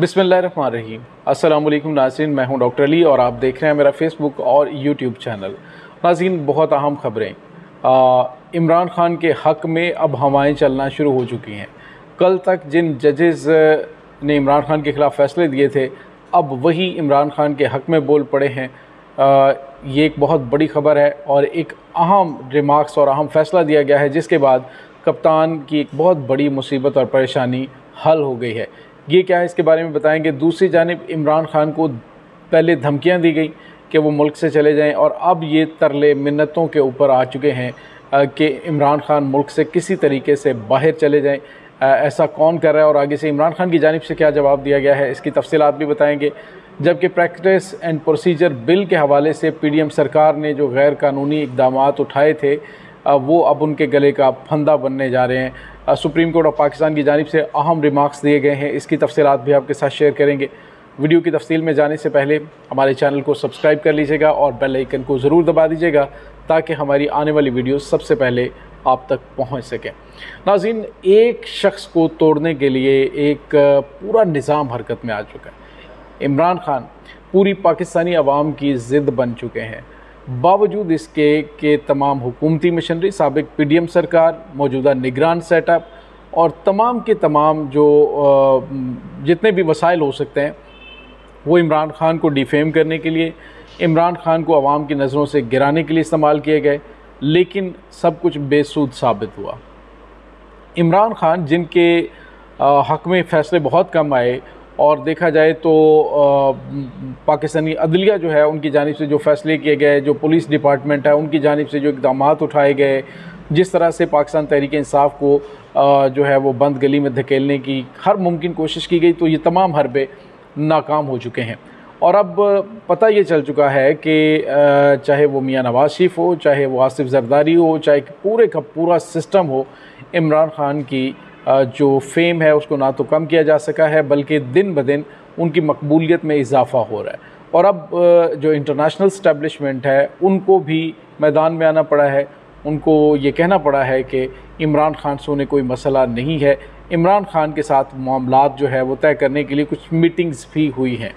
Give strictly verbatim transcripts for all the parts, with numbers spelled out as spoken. बिस्मिल्लाहिर्रहमानिर्रहीम। अस्सलाम वालेकुम नाज़रीन, मैं हूं डॉक्टर अली और आप देख रहे हैं मेरा फेसबुक और यूट्यूब चैनल। नाज़रीन, बहुत अहम खबरें। इमरान खान के हक़ में अब हवाएं चलना शुरू हो चुकी हैं। कल तक जिन जजेज़ ने इमरान खान के ख़िलाफ़ फ़ैसले दिए थे, अब वही इमरान खान के हक़ में बोल पड़े हैं। आ, ये एक बहुत बड़ी ख़बर है और एक अहम रिमार्क्स और अहम फ़ैसला दिया गया है, जिसके बाद कप्तान की एक बहुत बड़ी मुसीबत और परेशानी हल हो गई है। ये क्या है, इसके बारे में बताएंगे। दूसरी जानिब इमरान खान को पहले धमकियां दी गई कि वो मुल्क से चले जाएं और अब ये तरले मिन्नतों के ऊपर आ चुके हैं कि इमरान खान मुल्क से किसी तरीके से बाहर चले जाएं। ऐसा कौन कर रहा है और आगे से इमरान खान की जानिब से क्या जवाब दिया गया है, इसकी तफसीलात भी बताएंगे। जबकि प्रैक्टिस एंड प्रोसीजर बिल के हवाले से पी डी एम सरकार ने जो गैर कानूनी इकदामात उठाए थे, वो अब उनके गले का फंदा बनने जा रहे हैं। सुप्रीम कोर्ट ऑफ पाकिस्तान की जानिब से अहम रिमार्क्स दिए गए हैं, इसकी तफसीलात भी आपके साथ शेयर करेंगे। वीडियो की तफसील में जाने से पहले हमारे चैनल को सब्सक्राइब कर लीजिएगा और बेल आइकन को ज़रूर दबा दीजिएगा ताकि हमारी आने वाली वीडियो सबसे पहले आप तक पहुंच सकें। नाज़रीन, एक शख्स को तोड़ने के लिए एक पूरा निज़ाम हरकत में आ चुका है। इमरान खान पूरी पाकिस्तानी आवाम की ज़िद बन चुके हैं, बावजूद इसके के तमाम हुकूमती मिशनरी, साबिक पी डी एम सरकार, मौजूदा निगरान सेटअप और तमाम के तमाम जो जितने भी वसाइल हो सकते हैं, वो इमरान खान को डिफेम करने के लिए, इमरान खान को आवाम की नज़रों से गिराने के लिए इस्तेमाल किए गए। लेकिन सब कुछ बेसूद साबित हुआ। इमरान खान, जिनके हक़ में फ़ैसले बहुत कम आए और देखा जाए तो पाकिस्तानी अदलिया जो है उनकी जानिब से जो फ़ैसले किए गए, जो पुलिस डिपार्टमेंट है उनकी जानिब से जो इक़दामात उठाए गए, जिस तरह से पाकिस्तान तहरीक इंसाफ को आ, जो है वो बंद गली में धकेलने की हर मुमकिन कोशिश की गई, तो ये तमाम हरबे नाकाम हो चुके हैं। और अब पता ये चल चुका है कि चाहे वो मियां नवाज शरीफ हो, चाहे वो आसिफ जरदारी हो, चाहे पूरे का पूरा सिस्टम हो, इमरान खान की जो फेम है उसको ना तो कम किया जा सका है, बल्कि दिन ब दिन उनकी मकबूलियत में इजाफ़ा हो रहा है। और अब जो इंटरनेशनल स्टैब्लिशमेंट है उनको भी मैदान में आना पड़ा है, उनको ये कहना पड़ा है कि इमरान खान से उन्हें कोई मसला नहीं है। इमरान खान के साथ मामलात जो है वो तय करने के लिए कुछ मीटिंग्स भी हुई हैं।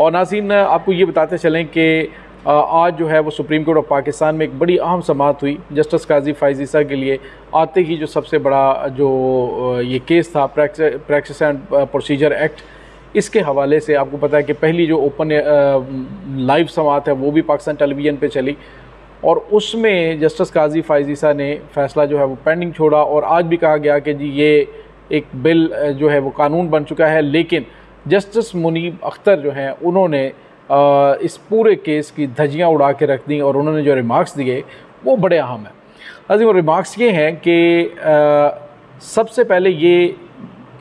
और नाज़रीन, आपको ये बताते चलें कि आज जो है वो सुप्रीम कोर्ट ऑफ पाकिस्तान में एक बड़ी अहम समाअत हुई। जस्टिस काजी फैज़ ईसा के लिए आते ही जो सबसे बड़ा जो ये केस था, प्रैक्टिस एंड प्रोसीजर एक्ट, इसके हवाले से आपको पता है कि पहली जो ओपन लाइव समाअत है वो भी पाकिस्तान टेलीविजन पे चली और उसमें जस्टिस काजी फैज़ ईसा ने फ़ैसला जो है वो पेंडिंग छोड़ा। और आज भी कहा गया कि जी ये एक बिल जो है वो कानून बन चुका है। लेकिन जस्टिस मुनीब अख्तर जो हैं उन्होंने आ, इस पूरे केस की धज्जियाँ उड़ा के रख दी और उन्होंने जो रिमार्क्स दिए वो बड़े अहम हैं। अजी वो रिमार्क्स ये हैं कि सबसे पहले ये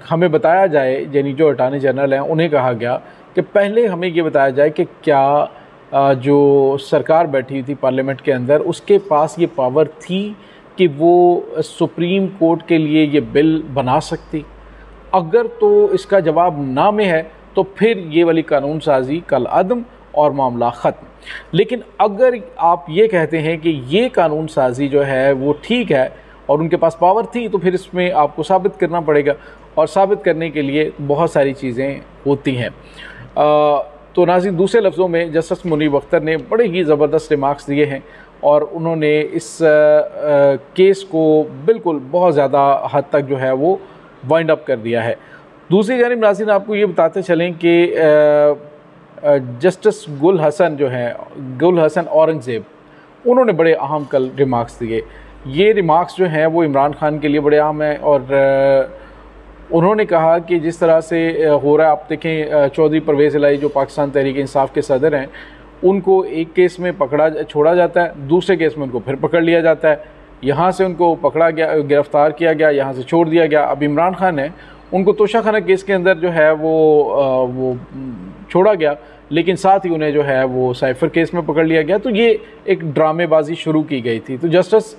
हमें बताया जाए, यानी जो अटॉर्नी जनरल हैं उन्हें कहा गया कि पहले हमें ये बताया जाए कि क्या आ, जो सरकार बैठी थी पार्लियामेंट के अंदर उसके पास ये पावर थी कि वो सुप्रीम कोर्ट के लिए ये बिल बना सकती। अगर तो इसका जवाब ना में है तो फिर ये वाली कानून साजी कल अदम और मामला ख़त्म। लेकिन अगर आप ये कहते हैं कि ये कानून साजी जो है वो ठीक है और उनके पास पावर थी, तो फिर इसमें आपको साबित करना पड़ेगा और साबित करने के लिए बहुत सारी चीज़ें होती हैं। तो नाज़रीन, दूसरे लफ्ज़ों में जस्टिस मुनीब अख्तर ने बड़े ही ज़बरदस्त रिमार्क्स दिए हैं और उन्होंने इस आ, आ, केस को बिल्कुल बहुत ज़्यादा हद तक जो है वो वाइंड अप कर दिया है। दूसरी जानिब नाज़रीन, आपको ये बताते चलें कि जस्टिस गुल हसन जो हैं गुल हसन औरंगज़ेब, उन्होंने बड़े अहम कल रिमार्क्स दिए। ये रिमार्क्स जो हैं वो इमरान खान के लिए बड़े अहम हैं और उन्होंने कहा कि जिस तरह से हो रहा है, आप देखें चौधरी परवेज़ इलाही जो पाकिस्तान तहरीक इंसाफ के सदर हैं, उनको एक केस में पकड़ा छोड़ा जाता है, दूसरे केस में उनको फिर पकड़ लिया जाता है, यहाँ से उनको पकड़ा गया, गिरफ़्तार किया गया, यहाँ से छोड़ दिया गया। अब इमरान खान है, उनको तोशाखाना केस के अंदर जो है वो आ, वो छोड़ा गया, लेकिन साथ ही उन्हें जो है वो साइफर केस में पकड़ लिया गया। तो ये एक ड्रामेबाजी शुरू की गई थी। तो जस्टिस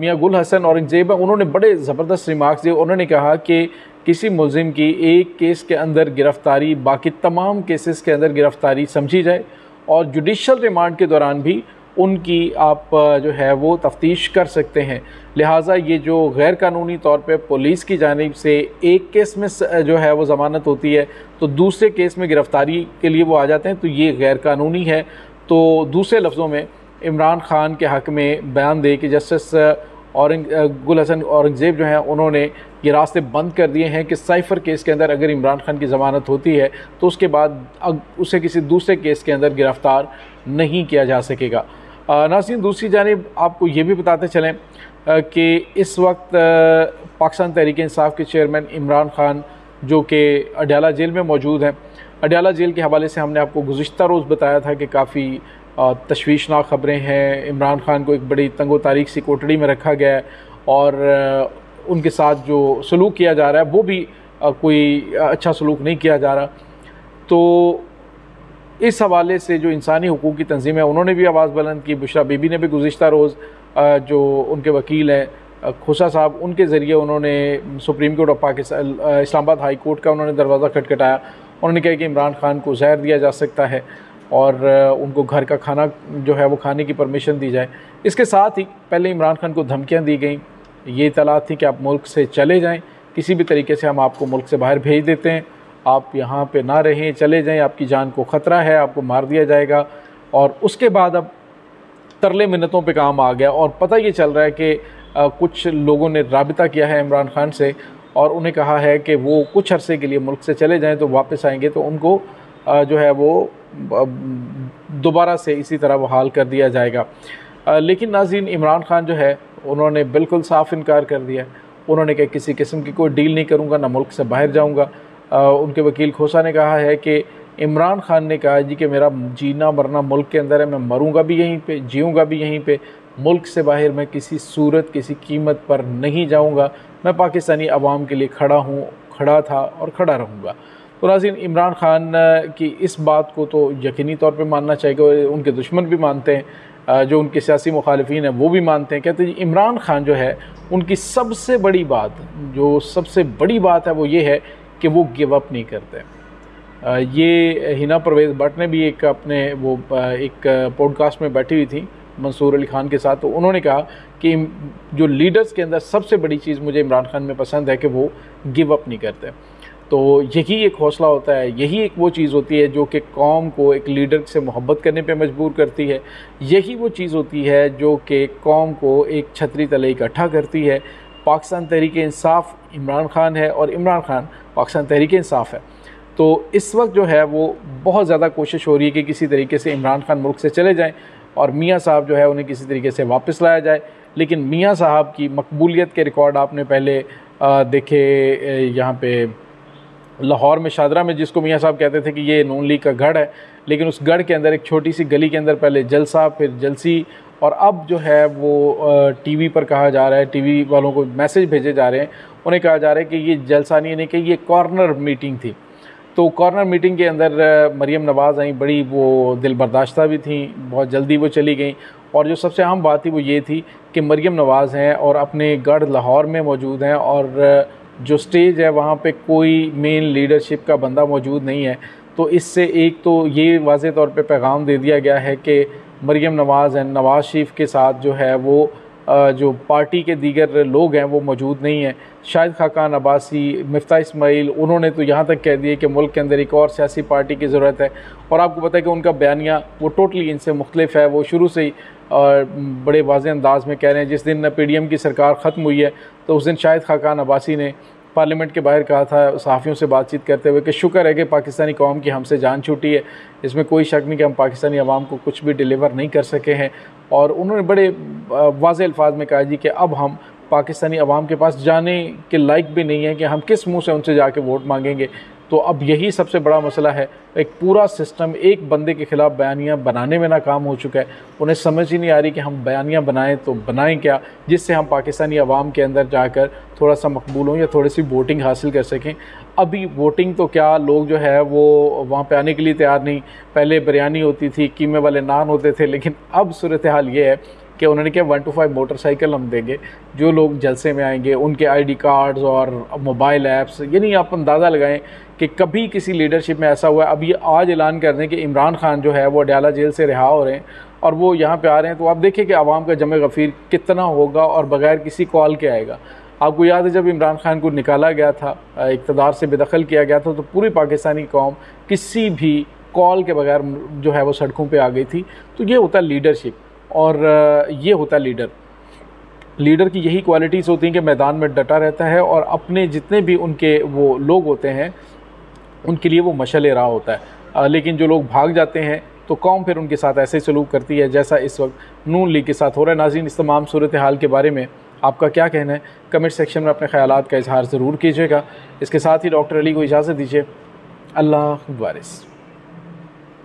मियां गुल हसन औरंगज़ेब, उन्होंने बड़े ज़बरदस्त रिमार्क्स दिए। उन्होंने कहा कि किसी मुलजिम की एक केस के अंदर गिरफ़्तारी बाकी तमाम केसेस के अंदर गिरफ़्तारी समझी जाए और जुडिशल रिमांड के दौरान भी उनकी आप जो है वो तफ्तीश कर सकते हैं। लिहाजा ये जो गैर कानूनी तौर पे पुलिस की जानिब से एक केस में जो है वो ज़मानत होती है तो दूसरे केस में गिरफ़्तारी के लिए वो आ जाते हैं, तो ये गैर कानूनी है। तो दूसरे लफ्ज़ों में इमरान खान के हक़ में बयान दे कि जस्टिस औरंग गुल हसन औरंगज़ेब जो हैं उन्होंने ये रास्ते बंद कर दिए हैं कि साइफ़र केस के अंदर अगर इमरान खान की ज़मानत होती है तो उसके बाद उसे किसी दूसरे केस के अंदर गिरफ़्तार नहीं किया जा सकेगा। नाज़रीन, दूसरी जानिब आपको ये भी बताते चलें कि इस वक्त पाकिस्तान तहरीक इंसाफ के चेयरमैन इमरान खान जो कि अडियाला जेल में मौजूद हैं, अडियाला जेल के हवाले से हमने आपको गुज़िश्ता रोज़ बताया था कि काफ़ी तशवीशनाक ख़बरें हैं। इमरान खान को एक बड़ी तंगो तारीख सी कोठड़ी में रखा गया है और उनके साथ जो सलूक किया जा रहा है वो भी कोई अच्छा सलूक नहीं किया जा रहा। तो इस हवाले से जो इंसानी हुकूक़ की तंजीमें उन्होंने भी आवाज़ बुलंद की। बुशरा बीबी ने भी गुज़िश्ता रोज़ जो उनके वकील हैं खोसा साहब, उनके ज़रिए उन्होंने supreme court of Pakistan Islamabad high court का उन्होंने दरवाज़ा खटखटाया। उन्होंने कहा कि इमरान खान को ज़हर दिया जा सकता है और उनको घर का खाना जो है वो खाने की परमिशन दी जाए। इसके साथ ही पहले इमरान खान को धमकियां दी गई, ये इतला थी कि आप मुल्क से चले जाएं, किसी भी तरीके से हम आपको मुल्क से बाहर भेज देते हैं, आप यहाँ पे ना रहें, चले जाएं, आपकी जान को ख़तरा है, आपको मार दिया जाएगा। और उसके बाद अब तरले मिन्नतों पे काम आ गया और पता ये चल रहा है कि कुछ लोगों ने राबिता किया है इमरान खान से और उन्हें कहा है कि वो कुछ अरसे के लिए मुल्क से चले जाएँ तो वापस आएँगे तो उनको जो है वो दोबारा से इसी तरह बहाल कर दिया जाएगा। लेकिन नाज़रीन, इमरान खान जो है उन्होंने बिल्कुल साफ इनकार कर दिया। उन्होंने कहा किसी किस्म की कोई डील नहीं करूंगा, ना मुल्क से बाहर जाऊंगा। उनके वकील खोसा ने कहा है कि इमरान खान ने कहा जी कि मेरा जीना मरना मुल्क के अंदर है, मैं मरूंगा भी यहीं पे, जीऊँगा भी यहीं पे, मुल्क से बाहर मैं किसी सूरत किसी कीमत पर नहीं जाऊँगा। मैं पाकिस्तानी अवाम के लिए खड़ा हूँ, खड़ा था और खड़ा रहूँगा। तो नाज़रीन, इमरान खान की इस बात को तो यकीनी तौर पे मानना चाहिए, उनके दुश्मन भी मानते हैं, जो उनके सियासी मुखालिफिन हैं वो भी मानते हैं। कहते हैं इमरान खान जो है उनकी सबसे बड़ी बात जो सबसे बड़ी बात है वो ये है कि वो गिव अप नहीं करते। ये हिना परवेज़ बट ने भी एक अपने वो एक पॉडकास्ट में बैठी हुई थी मंसूर अली खान के साथ, तो उन्होंने कहा कि जो लीडर्स के अंदर सबसे बड़ी चीज़ मुझे इमरान खान में पसंद है कि वो गिव अप नहीं करते। तो यही एक हौसला होता है, यही एक वो चीज़ होती है जो कि कौम को एक लीडर से मोहब्बत करने पे मजबूर करती है। यही वो चीज़ होती है जो कि कौम को एक छतरी तले इकट्ठा करती है। पाकिस्तान तहरीक-ए-इंसाफ इमरान खान है और इमरान खान पाकिस्तान तहरीक-ए-इंसाफ है। तो इस वक्त जो है वो बहुत ज़्यादा कोशिश हो रही है कि किसी तरीके से इमरान खान मुल्क से चले जाएँ और मियाँ साहब जो है उन्हें किसी तरीके से वापस लाया जाए। लेकिन मियाँ साहब की मकबूलियत के रिकॉर्ड आपने पहले देखे, यहाँ पर लाहौर में शादरा में जिसको मियाँ साहब कहते थे कि ये नून लीग का गढ़ है, लेकिन उस गढ़ के अंदर एक छोटी सी गली के अंदर पहले जलसा फिर जलसी और अब जो है वो टीवी पर कहा जा रहा है, टीवी वालों को मैसेज भेजे जा रहे हैं, उन्हें कहा जा रहा है कि ये जलसा नहीं, नहीं कि ये कॉर्नर मीटिंग थी। तो कॉर्नर मीटिंग के अंदर मरीम नवाज़ आई, बड़ी वो दिल बर्दाश्ता भी थी, बहुत जल्दी वो चली गई। और जो सबसे अहम बात थी वो ये थी कि मरीम नवाज़ हैं और अपने गढ़ लाहौर में मौजूद हैं और जो स्टेज है वहाँ पे कोई मेन लीडरशिप का बंदा मौजूद नहीं है। तो इससे एक तो ये वाज़े तौर पे पैगाम दे दिया गया है कि मरीम नवाज़ एंड नवाज़ शरीफ के साथ जो है वो जो पार्टी के दीगर लोग हैं वो मौजूद नहीं हैं। शाहिद खाकान अब्बासी, मिफ्ताह इस्माइल, उन्होंने तो यहाँ तक कह दिए कि मुल्क के अंदर एक और सियासी पार्टी की ज़रूरत है। और आपको पता है कि उनका बयानिया वो टोटली इनसे मुख्तलिफ है। वो शुरू से ही और बड़े वाज़े अंदाज में कह रहे हैं। जिस दिन पीडीएम की सरकार ख़त्म हुई है तो उस दिन शाहिद खाकान अब्बासी ने पार्लियामेंट के बाहर कहा था सहाफ़ियों से बातचीत करते हुए कि शुक्र है कि पाकिस्तानी कौम की हमसे जान छूटी है, इसमें कोई शक नहीं कि हम पाकिस्तानी अवाम को कुछ भी डिलीवर नहीं कर सके हैं। और उन्होंने बड़े वाज़े अल्फाज में कहा जी कि अब हम पाकिस्तानी अवाम के पास जाने के लायक भी नहीं है कि हम किस मुँह से उनसे जाके वोट मांगेंगे। तो अब यही सबसे बड़ा मसला है, एक पूरा सिस्टम एक बंदे के ख़िलाफ़ बयानियाँ बनाने में नाकाम हो चुका है। उन्हें समझ ही नहीं आ रही कि हम बयानियाँ बनाएं तो बनाएं क्या, जिससे हम पाकिस्तानी अवाम के अंदर जाकर थोड़ा सा मकबूल हों या थोड़ी सी वोटिंग हासिल कर सकें। अभी वोटिंग तो क्या, लोग जो है वो वहाँ पे आने के लिए तैयार नहीं। पहले बिरयानी होती थी, कीमे वाले नान होते थे, लेकिन अब सूरत हाल ये है कि उन्होंने क्या वन टू फाइव मोटरसाइकिल हम देंगे, जो लोग जलसे में आएंगे उनके आईडी कार्ड्स और मोबाइल ऐप्स। यानी आप अंदाज़ा लगाएं कि कभी किसी लीडरशिप में ऐसा हुआ। अब ये आज ऐलान कर दें कि इमरान खान जो है वो अडियाला जेल से रिहा हो रहे हैं और वो यहाँ पे आ रहे हैं, तो आप देखिए कि आवाम का जमे गफ़ीर कितना होगा और बग़ैर किसी कॉल के आएगा। आपको याद है जब इमरान खान को निकाला गया था, इक़्तिदार से बेदखल किया गया था, तो पूरी पाकिस्तानी कौम किसी भी कॉल के बगैर जो है वो सड़कों पे आ गई थी। तो ये होता है लीडरशिप, और ये होता है लीडर लीडर की यही क्वालिटीज़ होती हैं कि मैदान में डटा रहता है और अपने जितने भी उनके वो लोग होते हैं उनके लिए वो मशाल राह होता है। लेकिन जो लोग भाग जाते हैं तो कौम फिर उनके साथ ऐसे ही सलूक करती है जैसा इस वक्त नून लीग के साथ हो रहा है। नाज़रीन, इस तमाम सूरत हाल के बारे में आपका क्या कहना है, कमेंट सेक्शन में अपने ख्यालात का इजहार ज़रूर कीजिएगा। इसके साथ ही डॉक्टर अली को इजाज़त दीजिए। अल्लाह वारिस।